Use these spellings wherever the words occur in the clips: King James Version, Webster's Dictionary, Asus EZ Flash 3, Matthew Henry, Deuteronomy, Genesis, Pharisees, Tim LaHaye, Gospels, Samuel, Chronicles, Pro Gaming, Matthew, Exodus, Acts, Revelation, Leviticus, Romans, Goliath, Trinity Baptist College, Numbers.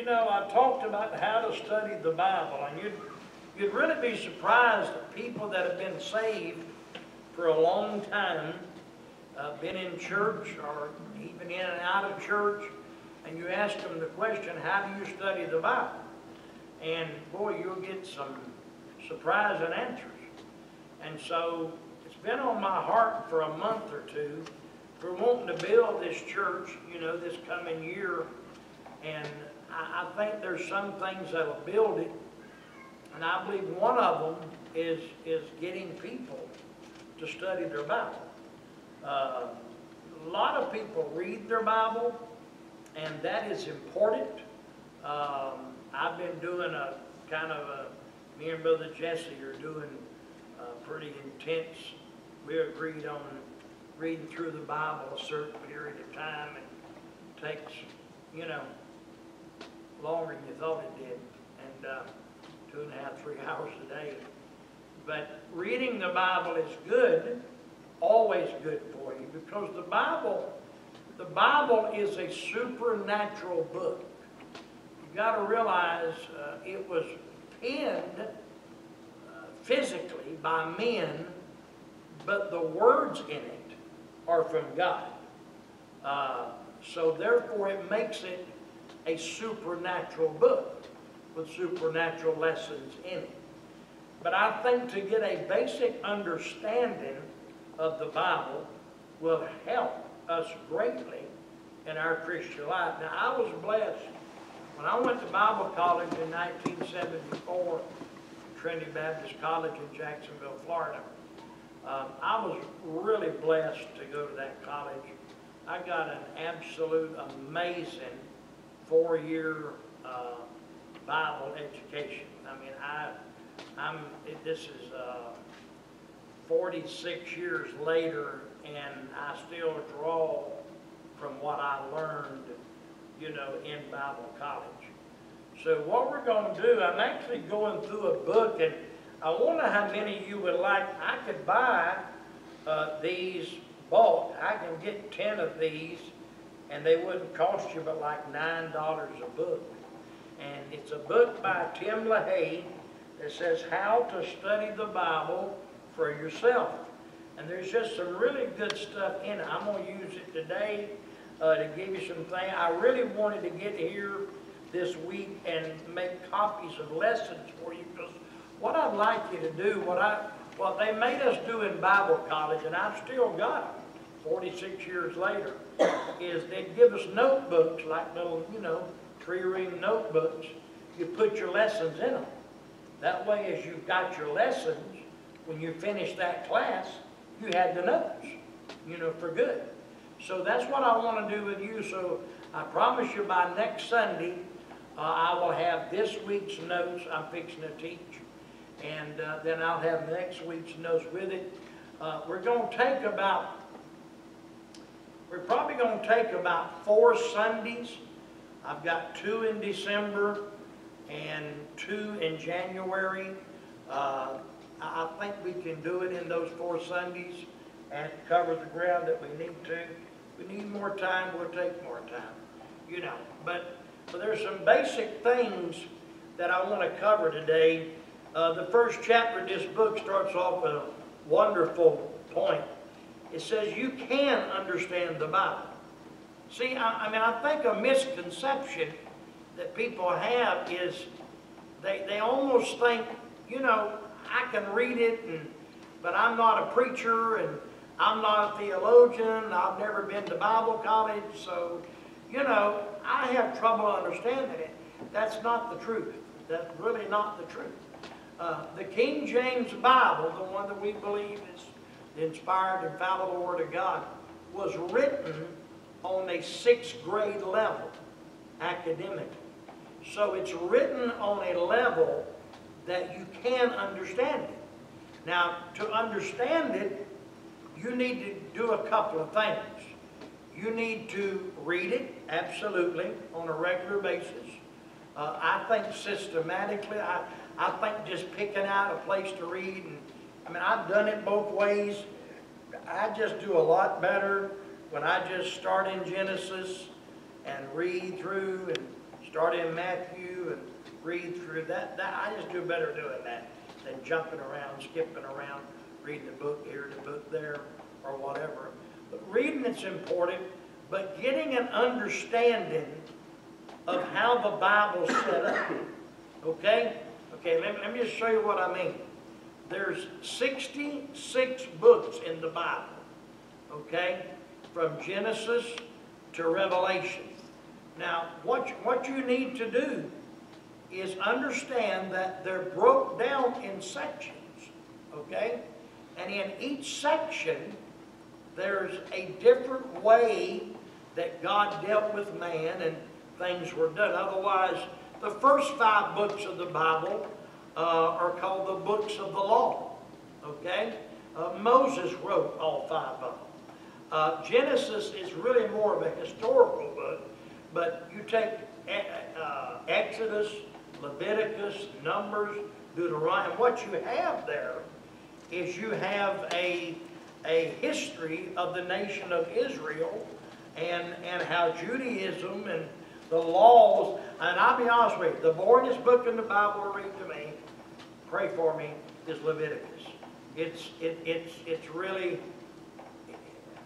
You know, I've talked about how to study the Bible, and you'd really be surprised at people that have been saved for a long time, been in church or even in and out of church, and you ask them the question, how do you study the Bible? And boy, you'll get some surprising answers. And so it's been on my heart for a month or two. We're wanting to build this church, you know, this coming year, and I think there's some things that will build it, and I believe one of them is getting people to study their Bible. A lot of people read their Bible, and that is important. I've been doing a kind of a, me and Brother Jesse are doing a pretty intense, we agreed on reading through the Bible a certain period of time, and takes, you know, longer than you thought it did, and 2.5, 3 hours a day. But reading the Bible is good, always good for you, because the Bible is a supernatural book. You've got to realize it was penned physically by men, but the words in it are from God. So therefore it makes it a supernatural book with supernatural lessons in it. But I think to get a basic understanding of the Bible will help us greatly in our Christian life. Now, I was blessed when I went to Bible college in 1974, Trinity Baptist College in Jacksonville, Florida. I was really blessed to go to that college. I got an absolute amazing 4-year Bible education. I mean, this is 46 years later, and I still draw from what I learned, you know, in Bible college. So what we're going to do, I'm actually going through a book, and I wonder how many of you would like. I could buy these bulk. I can get 10 of these, and they wouldn't cost you but like $9 a book. And it's a book by Tim LaHaye that says how to study the Bible for yourself. And there's just some really good stuff in it. I'm going to use it today to give you some things. I really wanted to get here this week and make copies of lessons for you, because what I'd like you to do, what they made us do in Bible college, and I've still got them 46 years later, is they'd give us notebooks, like little, you know, 3-ring notebooks. You put your lessons in them. That way, as you've got your lessons, when you finish that class, you had the notes, you know, for good. So that's what I want to do with you. So I promise you by next Sunday, I will have this week's notes I'm fixing to teach. And then I'll have next week's notes with it. We're probably going to take about 4 Sundays. I've got 2 in December and 2 in January. I think we can do it in those 4 Sundays and cover the ground that we need to. If we need more time, we'll take more time, you know. But there's some basic things that I want to cover today. The first chapter of this book starts off with a wonderful point. It says you can understand the Bible. See, I think a misconception that people have is they almost think, you know, I can read it, but I'm not a preacher, and I'm not a theologian, I've never been to Bible college, so, you know, I have trouble understanding it. That's not the truth. That's really not the truth. The King James Bible, the one that we believe is the inspired, infallible Word of God, was written on a 6th grade level, academically. So it's written on a level that you can understand it. Now, to understand it, you need to do a couple of things. You need to read it, absolutely, on a regular basis. I think systematically. I think just picking out a place to read, and I mean, I've done it both ways. I just do a lot better when I just start in Genesis and read through and start in Matthew and read through that. I just do better doing that than jumping around, skipping around, reading the book here, the book there, or whatever. But reading it's important, but getting an understanding of how the Bible's set up. Okay? Okay, let me just show you what I mean. There's 66 books in the Bible, okay? From Genesis to Revelation. Now, what you need to do is understand that they're broke down in sections, okay? And in each section, there's a different way that God dealt with man and things were done. Otherwise, the first 5 books of the Bible are called the books of the law, okay? Moses wrote all 5 of them. Genesis is really more of a historical book, but you take Exodus, Leviticus, Numbers, Deuteronomy, and what you have there is you have a history of the nation of Israel and how Judaism and the laws, and I'll be honest with you, the boringest book in the Bible to read to me, pray for me, is Leviticus. It's really,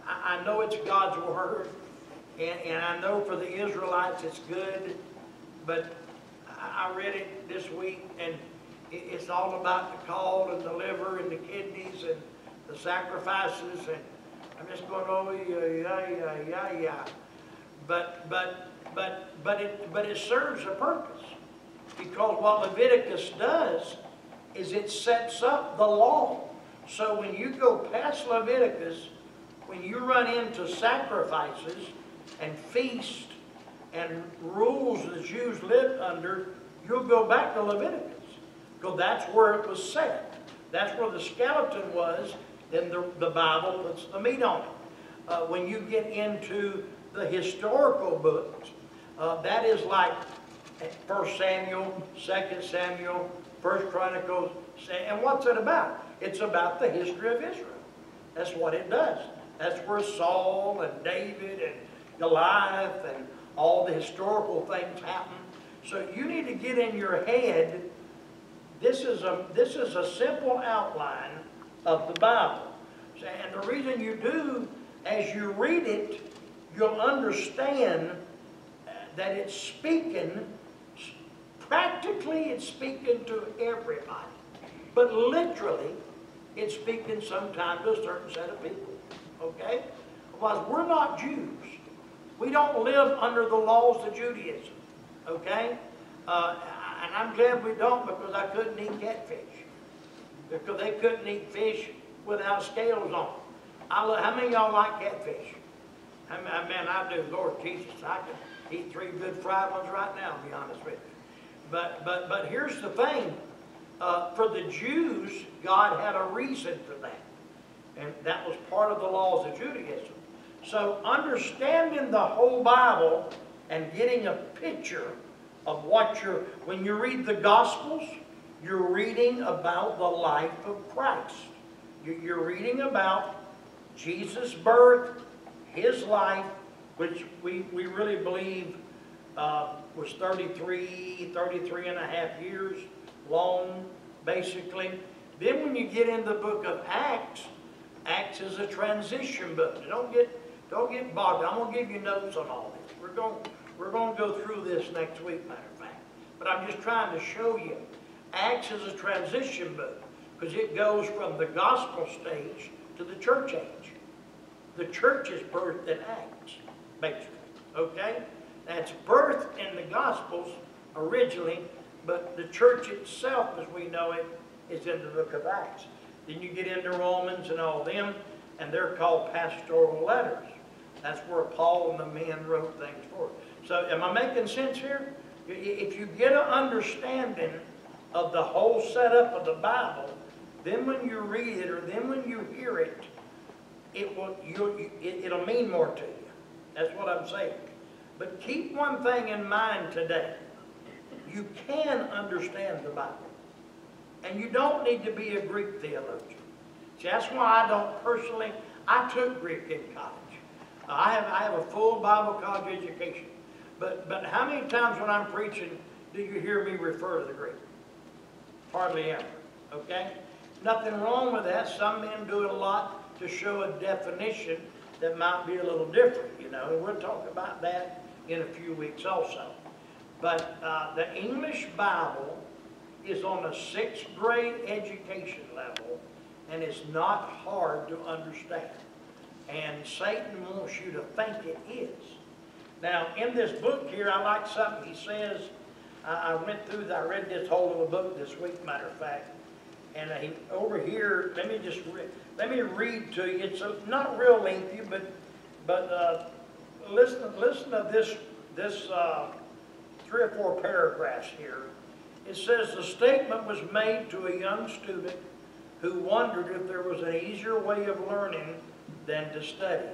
I know it's God's Word, and I know for the Israelites it's good, but I read it this week, and it's all about the gall and the liver and the kidneys and the sacrifices, and I'm just going, oh, yeah. But it serves a purpose, because what Leviticus does is it sets up the law. So when you go past Leviticus, when you run into sacrifices and feasts and rules the Jews lived under, you'll go back to Leviticus. Because that's where it was set. That's where the skeleton was, and the Bible puts the meat on it. When you get into the historical books, that is like 1 Samuel, 2 Samuel, 1 Chronicles, and what's it about? It's about the history of Israel. That's what it does. That's where Saul and David and Goliath and all the historical things happen. So you need to get in your head, this is a simple outline of the Bible. And the reason you do, as you read it, you'll understand that it's speaking, practically it's speaking to everybody, but literally it's speaking sometimes to a certain set of people, okay? Because we're not Jews. We don't live under the laws of Judaism, okay? And I'm glad we don't, because I couldn't eat catfish, because they couldn't eat fish without scales on them. How many of y'all like catfish? I mean, I do, Lord Jesus, I could eat 3 good fried ones right now, to be honest with you. But here's the thing. For the Jews, God had a reason for that. And that was part of the laws of Judaism. So understanding the whole Bible and getting a picture of what you're... When you read the Gospels, you're reading about the life of Christ. You're reading about Jesus' birth, His life, which we really believe was 33 and a half years long, basically. Then when you get in the book of Acts, Acts is a transition book. Don't get bogged down. I'm going to give you notes on all this. We're going to go through this next week, matter of fact. But I'm just trying to show you. Acts is a transition book because it goes from the gospel stage to the church age. The church is birthed in Acts, basically, okay? That's birthed in the Gospels originally, but the church itself, as we know it, is in the book of Acts. Then you get into Romans and all them, and they're called pastoral letters. That's where Paul and the men wrote things for. So am I making sense here? If you get an understanding of the whole setup of the Bible, then when you read it or then when you hear it, it'll mean more to you. That's what I'm saying. But keep one thing in mind today. You can understand the Bible. And you don't need to be a Greek theologian. See, that's why I don't personally... I took Greek in college. I have a full Bible college education. But how many times when I'm preaching do you hear me refer to the Greek? Hardly ever. Okay? Nothing wrong with that. Some men do it a lot to show a definition that might be a little different, you know. And we'll talk about that in a few weeks also. But the English Bible is on a 6th grade education level, and it's not hard to understand. And Satan wants you to think it is. Now, in this book here, I like something he says. I went through, I read this whole little book this week, matter of fact. And he, over here, let me read to you. It's not real lengthy, but listen to this 3 or 4 paragraphs here. It says the statement was made to a young student who wondered if there was an easier way of learning than to study,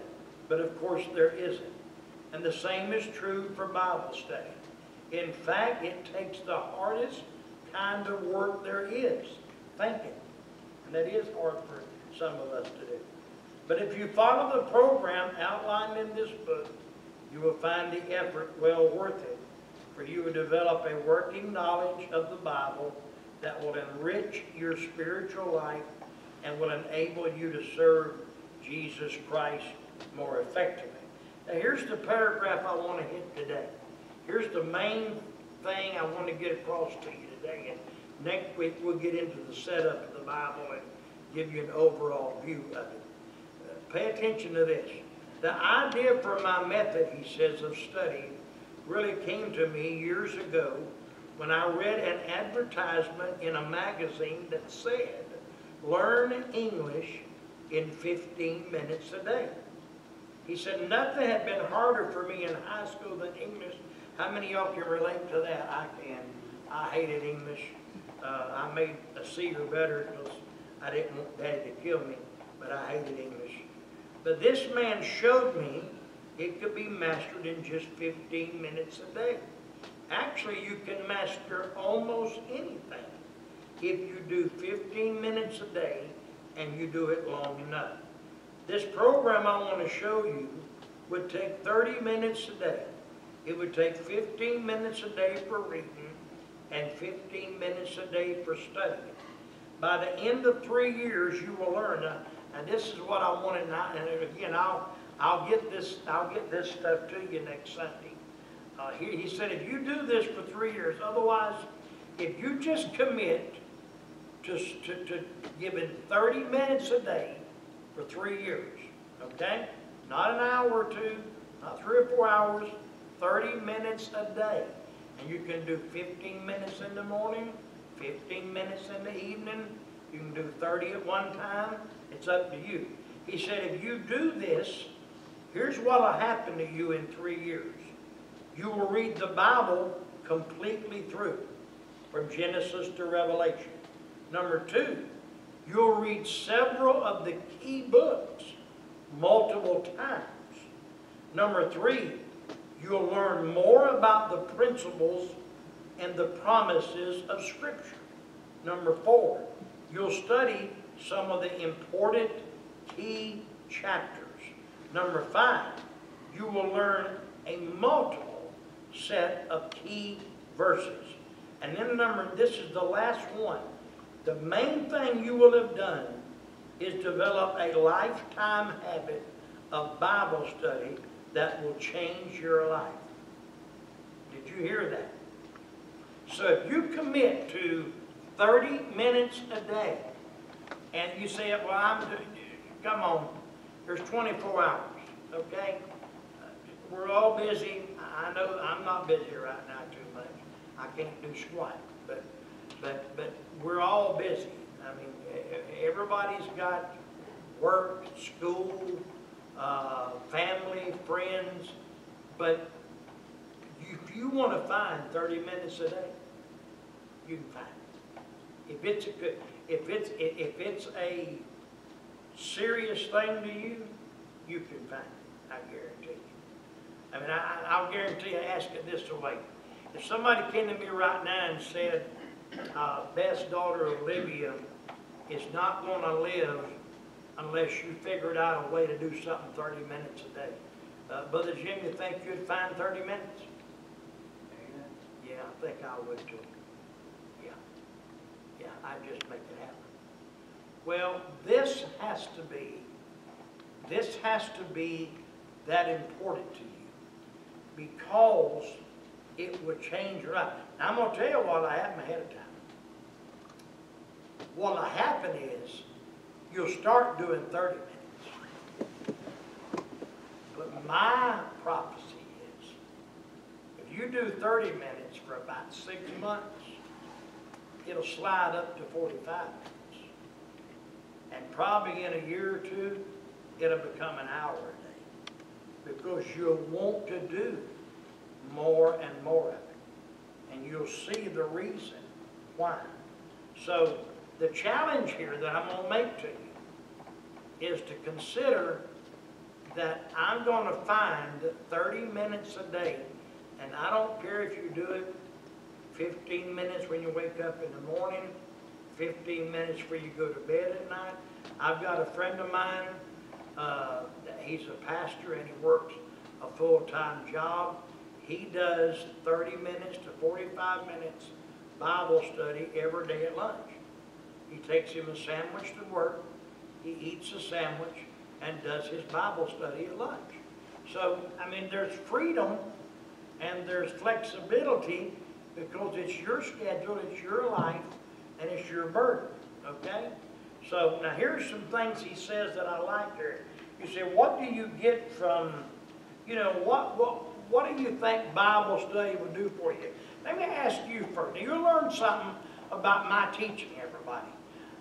but of course there isn't. And the same is true for Bible study. In fact, it takes the hardest kind of work there is, thinking. And that is hard for some of us to do. But if you follow the program outlined in this book, you will find the effort well worth it, for you will develop a working knowledge of the Bible that will enrich your spiritual life and will enable you to serve Jesus Christ more effectively. Now here's the paragraph I want to hit today. Here's the main thing I want to get across to you today. And next week we'll get into the setup of the Bible and give you an overall view of it. Pay attention to this. The idea for my method, he says, of study really came to me years ago when I read an advertisement in a magazine that said, "Learn English in 15 minutes a day." He said, nothing had been harder for me in high school than English. How many of y'all can relate to that? I can. I hated English. I made a C or better because I didn't want Daddy to kill me, but I hated English. But this man showed me it could be mastered in just 15 minutes a day. Actually, you can master almost anything if you do 15 minutes a day and you do it long enough. This program I want to show you would take 30 minutes a day. It would take 15 minutes a day for reading and 15 minutes a day for studying. By the end of 3 years, you will learn. And this is what I wanted. And again, I'll get this stuff to you next Sunday. He said, if you do this for 3 years, otherwise, if you just commit to giving 30 minutes a day for 3 years, okay? Not an hour or two, not 3 or 4 hours, 30 minutes a day. And you can do 15 minutes in the morning, 15 minutes in the evening. You can do 30 at one time. It's up to you. He said, if you do this, here's what will happen to you in 3 years. You will read the Bible completely through, from Genesis to Revelation. Number 2, you'll read several of the key books multiple times. Number 3, you'll learn more about the principles and the promises of Scripture. Number 4, you'll study some of the important key chapters. Number 5, you will learn a multiple set of key verses. And then this is the last one. The main thing you will have done is develop a lifetime habit of Bible study that will change your life. Did you hear that? So if you commit to 30 minutes a day, and you say, well, come on, there's 24 hours, okay? We're all busy. I know I'm not busy right now too much. I can't do squat, but we're all busy. I mean, everybody's got work, school, family, friends, but if you want to find 30 minutes a day, you can find it. If it's a serious thing to you, you can find it, I guarantee you. I mean, I'll guarantee you, ask it this way. If somebody came to me right now and said, best daughter Olivia is not going to live unless you figured out a way to do something 30 minutes a day. Brother Jim, you think you'd find 30 minutes? Yeah, I think I would too. Yeah. Yeah, I'd just make it happen. Well, this has to be that important to you, because it would change your life. Now, I'm going to tell you what will happen ahead of time. What will happen is you'll start doing 30 minutes. But my prophecy is if you do 30 minutes for about 6 months, it'll slide up to 45 minutes. And probably in a year or two, it'll become an hour a day, because you'll want to do more and more of it. And you'll see the reason why. So the challenge here that I'm going to make to you is to consider that I'm going to find 30 minutes a day, and I don't care if you do it 15 minutes when you wake up in the morning, 15 minutes before you go to bed at night. I've got a friend of mine, he's a pastor and he works a full-time job. He does 30 minutes to 45 minutes Bible study every day at lunch. He takes him a sandwich to work, he eats a sandwich, and does his Bible study at lunch. So, I mean, there's freedom and there's flexibility, because it's your schedule, it's your life, and it's your burden, okay? So, now here's some things he says that I like there. You say, what do you get from, you know, what do you think Bible study will do for you? Let me ask you first. Now, you'll learn something about my teaching, everybody.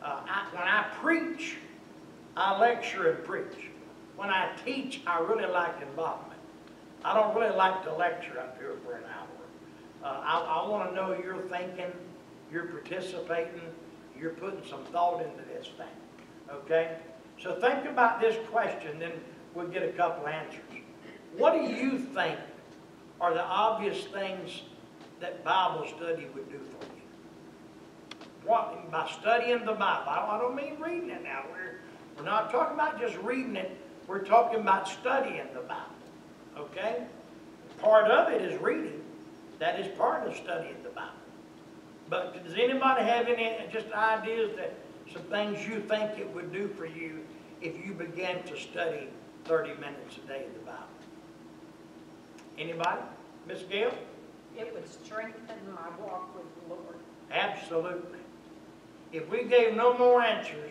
When I preach, I lecture and preach. When I teach, I really like involvement. I don't really like to lecture up here for an hour. I want to know you're thinking, you're participating, you're putting some thought into this thing. Okay? So think about this question, then we'll get a couple answers. What do you think are the obvious things that Bible study would do for you? What, by studying the Bible, I don't mean reading it now. We're not talking about just reading it. We're talking about studying the Bible, okay? Part of it is reading. That is part of studying the Bible. But does anybody have any just ideas that some things you think it would do for you if you began to study 30 minutes a day of the Bible? Anybody? Miss Gail? It would strengthen my walk with the Lord. Absolutely. If we gave no more answers,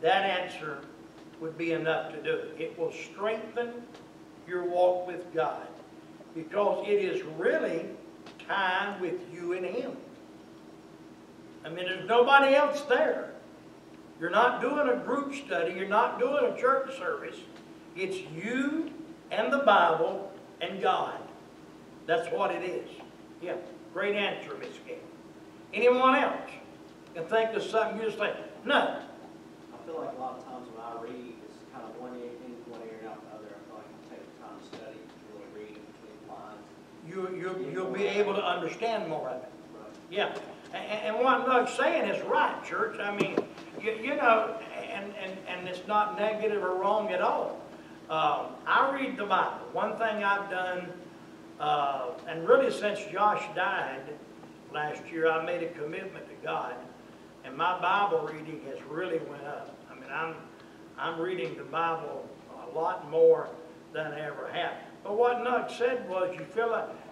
that answer would be enough to do it. It will strengthen your walk with God, because it is really time with you and Him. I mean, there's nobody else there. You're not doing a group study. You're not doing a church service. It's you and the Bible and God. That's what it is. Yeah, great answer, Miss Gail. Anyone else can think of something you just think, no. I feel like a lot of times when I read, it's kind of one in one ear and out the other. I feel like I can take the time to study, really read between lines. You'll be able to understand more of it. Right. Yeah, and what I'm saying is right, church. I mean, you know, and it's not negative or wrong at all. I read the Bible. One thing I've done, and really since Josh died last year, I made a commitment to God, and my Bible reading has really went up. I mean, I'm reading the Bible a lot more than I ever have. But what Nuck said was,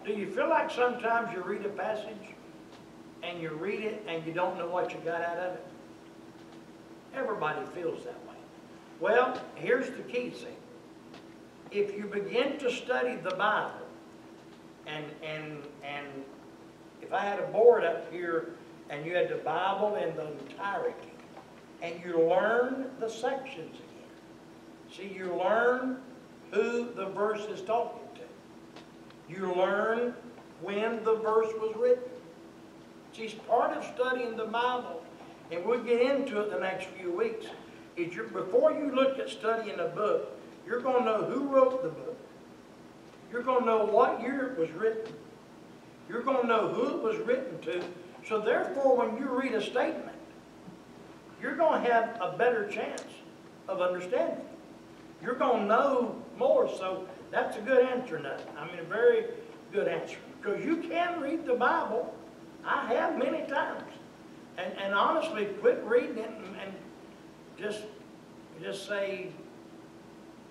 do you feel like sometimes you read a passage, and you read it, and you don't know what you got out of it? Everybody feels that way. Well, here's the key thing. If you begin to study the Bible, and if I had a board up here and you had the Bible in the entirety, and you learn the sections again. See, you learn who the verse is talking to. You learn when the verse was written. See, part of studying the Bible, and we'll get into it the next few weeks, is before you look at studying a book, you're going to know who wrote the book. You're going to know what year it was written. You're going to know who it was written to. So therefore, when you read a statement, you're going to have a better chance of understanding. You're going to know more. So That's a good answer, nothing. I mean, a very good answer. Because you can read the Bible. I have many times. And honestly, quit reading it and just say,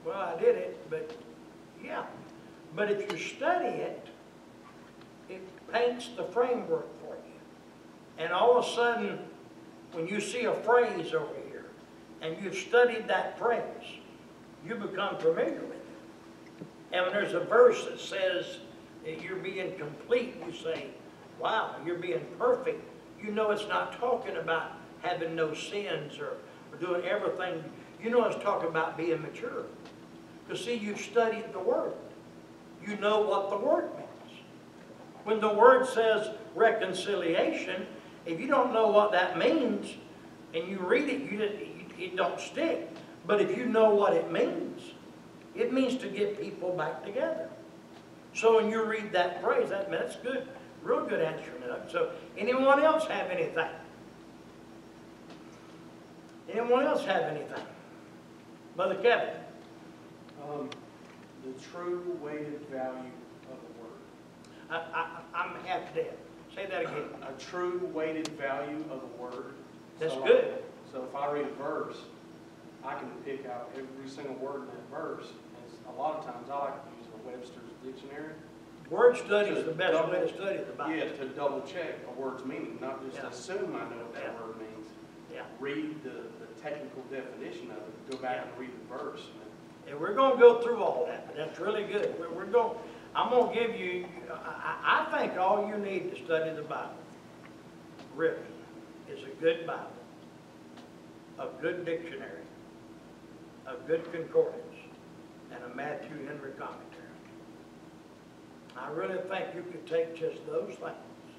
well, I did it, but yeah. But if you study it, it paints the framework for you. And all of a sudden, when you see a phrase over here, and you've studied that phrase, you become familiar with it. And when there's a verse that says that you're being complete, you say, wow, you're being perfect. You know it's not talking about having no sins or doing everything. You know it's talking about being mature. Because see, you've studied the Word. You know what the Word means. When the Word says reconciliation, if you don't know what that means and you read it, it don't stick. But if you know what it means to get people back together. So when you read that phrase, that's good. Real good answer. So anyone else have anything? Anyone else have anything? Brother Kevin? The true weighted value of a word. I'm half dead. Say that again. A true weighted value of a word. That's so good. So if I read a verse, I can pick out every single word in that verse. And a lot of times I like to use a Webster's Dictionary. Word study is the best way to study the Bible. Yeah, to double check a word's meaning, not just assume I know what that word means. Yeah. Read the technical definition of it, go back and read the verse. And we're going to go through all that, but that's really good. We're going. I'm going to give you, I think all you need to study the Bible, really, is a good Bible, a good dictionary, a good concordance, and a Matthew Henry commentary. I really think you could take just those things.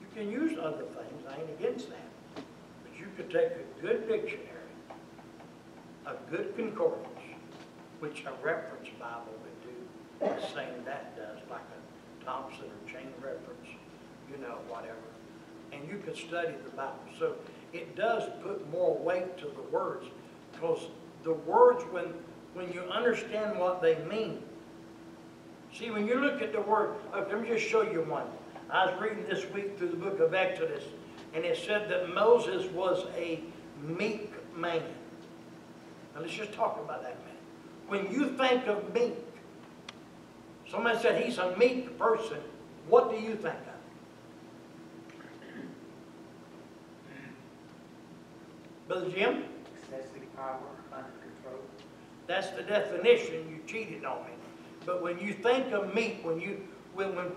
You can use other things, I ain't against that. But you could take a good dictionary, a good concordance, which a reference Bible would do the same that does, like a Thompson or Chain reference, you know, whatever. And you could study the Bible. So it does put more weight to the words, because the words, when you understand what they mean. See, when you look at the word, let me just show you one. I was reading this week through the book of Exodus, and it said that Moses was a meek man. Now, let's just talk about that man. When you think of meek, somebody said he's a meek person. What do you think of? Brother Jim? Excessive power under control. That's the definition. You cheated on me. But when you think of meek, when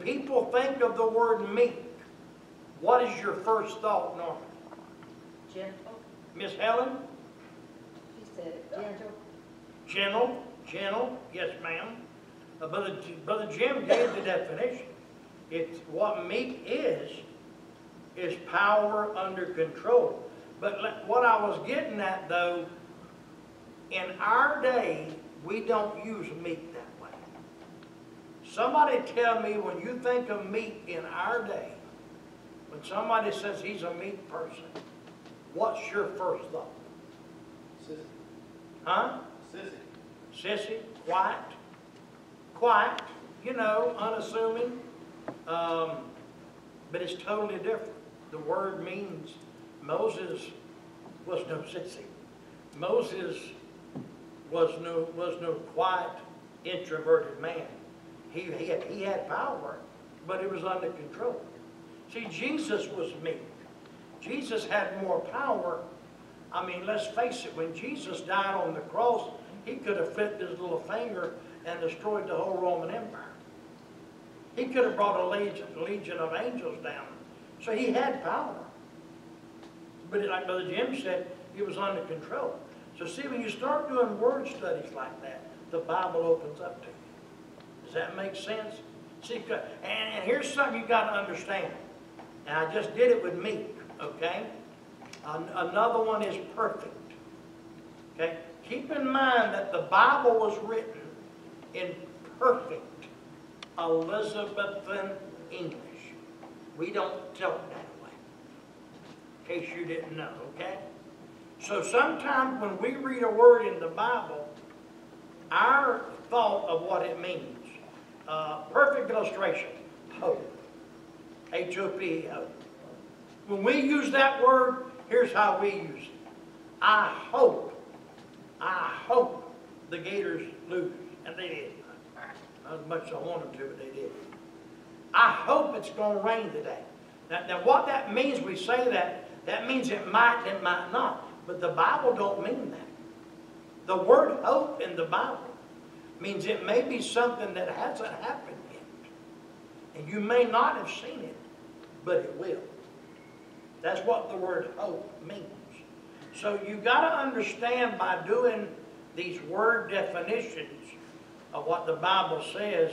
people think of the word meek, what is your first thought normally? Gentle. Miss Helen? She said it. Gentle. Gentle. Gentle. Yes, ma'am. Brother Jim gave the definition. It's what meek is power under control. But what I was getting at, though, in our day, we don't use meek that. Somebody tell me, when you think of meek in our day, when somebody says he's a meek person, what's your first thought? Sissy. Huh? Sissy. Sissy, quiet. Quiet, you know, unassuming. But it's totally different. The word means Moses was no sissy. Moses was no quiet, introverted man. He had power, but it was under control. See, Jesus was meek. Jesus had more power. I mean, let's face it, when Jesus died on the cross, he could have flipped his little finger and destroyed the whole Roman Empire. He could have brought a legion of angels down. So he had power. But like Brother Jim said, he was under control. So see, when you start doing word studies like that, the Bible opens up to you. Does that make sense? See, and here's something you got to understand. And I just did it with meek, okay? Another one is perfect. Okay? Keep in mind that the Bible was written in perfect Elizabethan English. We don't talk that way, in case you didn't know, okay? So sometimes when we read a word in the Bible, our thought of what it means. Perfect illustration, hope. H-O-P-E, hope. When we use that word, here's how we use it. I hope the Gators lose. And they did. Not as much as I wanted them to, but they did. I hope it's going to rain today. Now what that means, we say that, that means it might not. But the Bible don't mean that. The word hope in the Bible means it may be something that hasn't happened yet. And you may not have seen it, but it will. That's what the word hope means. So you've got to understand by doing these word definitions of what the Bible says,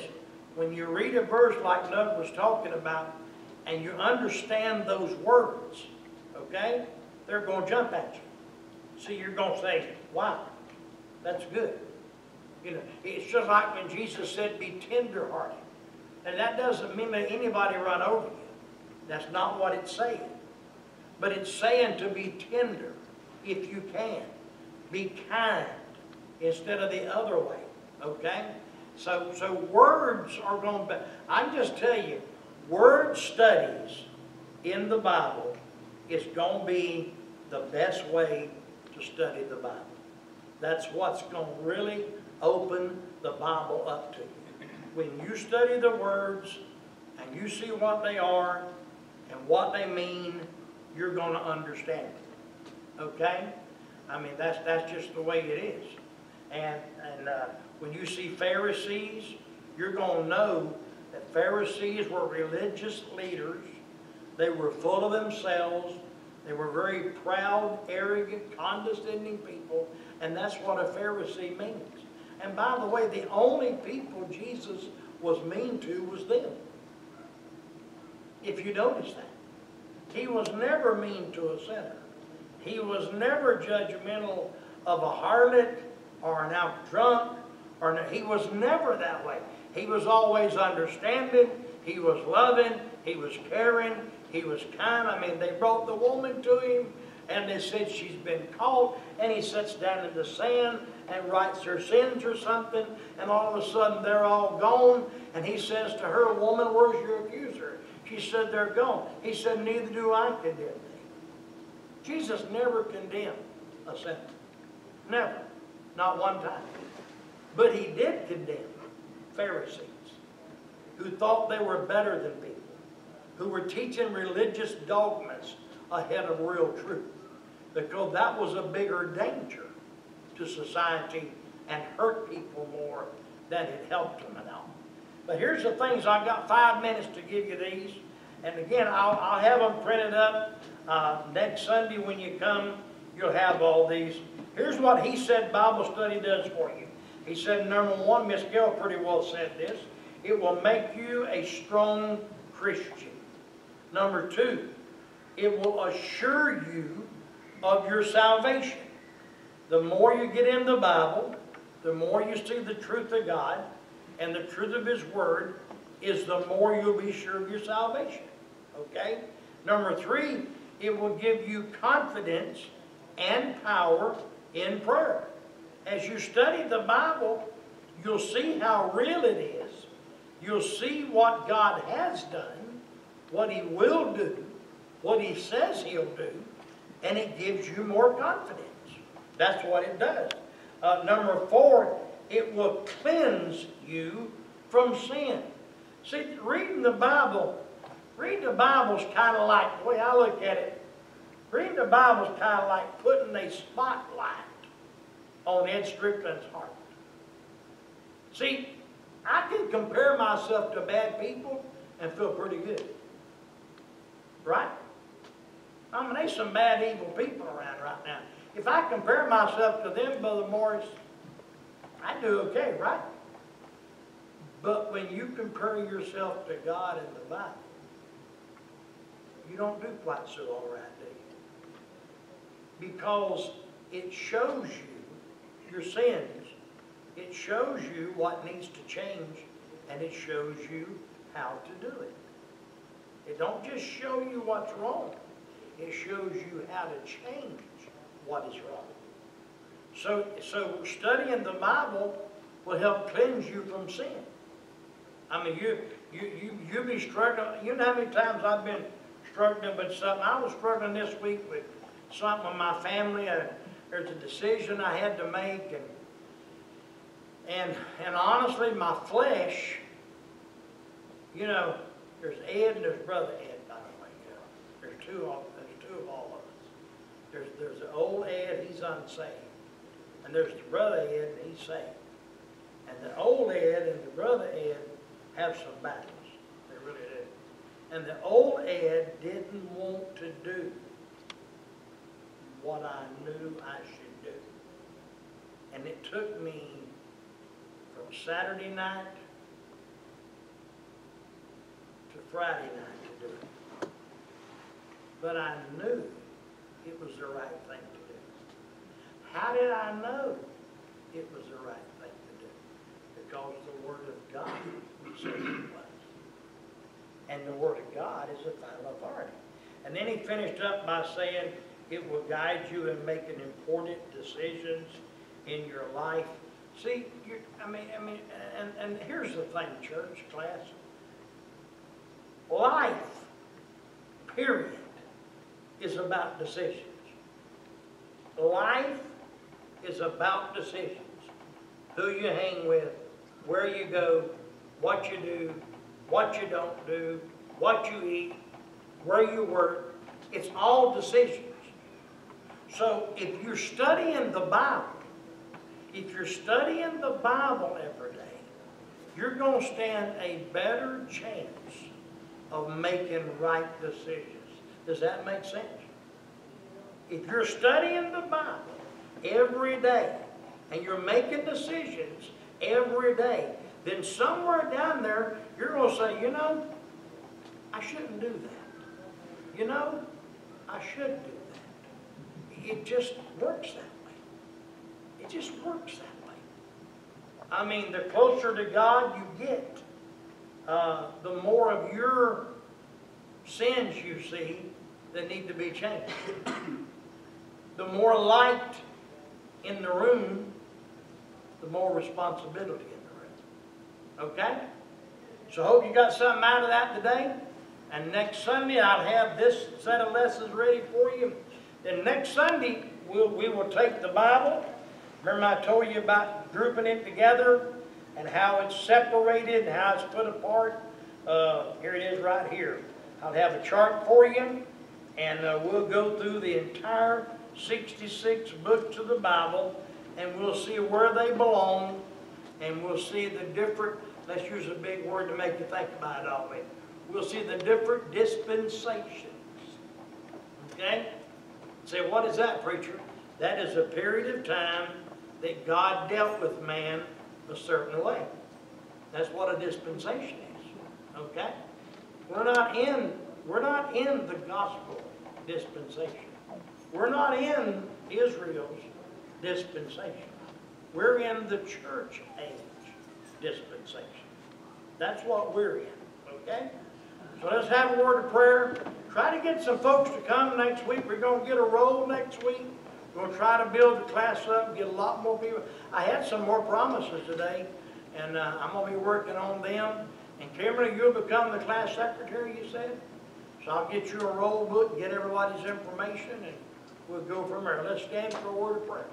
when you read a verse like Doug was talking about, and you understand those words, okay, they're going to jump at you. See, you're going to say, wow, that's good. You know, it's just like when Jesus said, be tenderhearted. And that doesn't mean that anybody run over you. That's not what it's saying. But it's saying to be tender, if you can. Be kind, instead of the other way, okay? So words are going to be, I can just tell you, word studies in the Bible is going to be the best way to study the Bible. That's what's going to really open the Bible up to you. When you study the words and you see what they are and what they mean, you're going to understand it, okay? I mean, that's just the way it is. And when you see Pharisees, you're going to know that Pharisees were religious leaders. They were full of themselves. They were very proud, arrogant, condescending people. And that's what a Pharisee means. And by the way, the only people Jesus was mean to was them. If you notice that. He was never mean to a sinner. He was never judgmental of a harlot or an out drunk. He was never that way. He was always understanding. He was loving. He was caring. He was kind. I mean, they brought the woman to him and they said she's been caught, and he sits down in the sand and writes her sins or something, and all of a sudden they're all gone, and he says to her, woman, where's your accuser? She said, they're gone. He said, neither do I condemn thee. Jesus never condemned a sinner. Never. Not one time. But he did condemn Pharisees who thought they were better than people, who were teaching religious dogmas ahead of real truth, because that was a bigger danger to society and hurt people more than it helped them at all. But here's the things. I've got 5 minutes to give you these. And again, I'll have them printed up. Next Sunday when you come, you'll have all these. Here's what he said Bible study does for you. He said, number one, Miss Gill pretty well said this, it will make you a strong Christian. Number two, it will assure you of your salvation. The more you get in the Bible, the more you see the truth of God, and the truth of His Word is the more you'll be sure of your salvation. Okay? Number three, it will give you confidence and power in prayer. As you study the Bible, you'll see how real it is. You'll see what God has done, what He will do, what He says He'll do, and it gives you more confidence. That's what it does. Number four, it will cleanse you from sin. See, reading the Bible is kind of like, the way I look at it, reading the Bible is kind of like putting a spotlight on Ed Strickland's heart. See, I can compare myself to bad people and feel pretty good. Right? I mean, there's some bad, evil people around right now. If I compare myself to them, Brother Morris, I do okay, right? But when you compare yourself to God in the Bible, you don't do quite so all right, do you? Because it shows you your sins. It shows you what needs to change, and it shows you how to do it. It don't just show you what's wrong. It shows you how to change what is wrong. So studying the Bible will help cleanse you from sin. I mean, you be struggling. You know how many times I've been struggling with something. I was struggling this week with something with my family. There's a decision I had to make, and honestly, my flesh. You know, there's Ed and there's Brother Ed. By the way, you know, there's two of all of us. There's the old Ed. He's unsaved, and there's the Brother Ed. And he's saved, and the old Ed and the Brother Ed have some battles. They really do. And the old Ed didn't want to do what I knew I should do. And it took me from Saturday night to Friday night to do it. But I knew it was the right thing to do. How did I know it was the right thing to do? Because the Word of God says it was. And the Word of God is a final authority. And then he finished up by saying, it will guide you in making important decisions in your life. See, I mean, and here's the thing, church, class. Life, period, is about decisions. Life is about decisions. Who you hang with, where you go, what you do, what you don't do, what you eat, where you work. It's all decisions. So if you're studying the Bible, every day, you're going to stand a better chance of making right decisions. Does that make sense? If you're studying the Bible every day and you're making decisions every day, then somewhere down there, you're going to say, you know, I shouldn't do that. You know, I should do that. It just works that way. It just works that way. I mean, the closer to God you get, the more of your sins you see that need to be changed. The more light in the room, the more responsibility in the room. Okay? So I hope you got something out of that today. And next Sunday, I'll have this set of lessons ready for you. Then next Sunday, we will take the Bible. Remember I told you about grouping it together and how it's separated and how it's put apart. Here it is right here. I'll have a chart for you, and we'll go through the entire 66 books of the Bible, and we'll see where they belong, and we'll see the different, let's use a big word to make you think about it all week. We'll see the different dispensations. Okay? Say, what is that, preacher? That is a period of time that God dealt with man a certain way. That's what a dispensation is. Okay? We're not in the gospel dispensation. We're not in Israel's dispensation. We're in the church age dispensation. That's what we're in. Okay? So let's have a word of prayer. Try to get some folks to come next week. We're going to get a roll next week. We're going to try to build the class up and get a lot more people. I had some more promises today, and I'm going to be working on them. And Kimberly, you'll become the class secretary, you said? So I'll get you a roll book and get everybody's information, and we'll go from there. Let's stand for a word of prayer.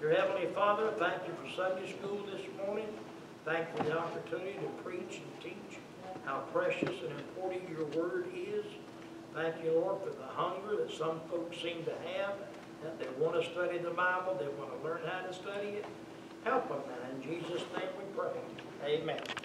Dear Heavenly Father, thank you for Sunday school this morning. Thank you for the opportunity to preach and teach how precious and important your word is. Thank you, Lord, for the hunger that some folks seem to have, that they want to study the Bible, they want to learn how to study it. Help them now. In Jesus' name we pray. Amen.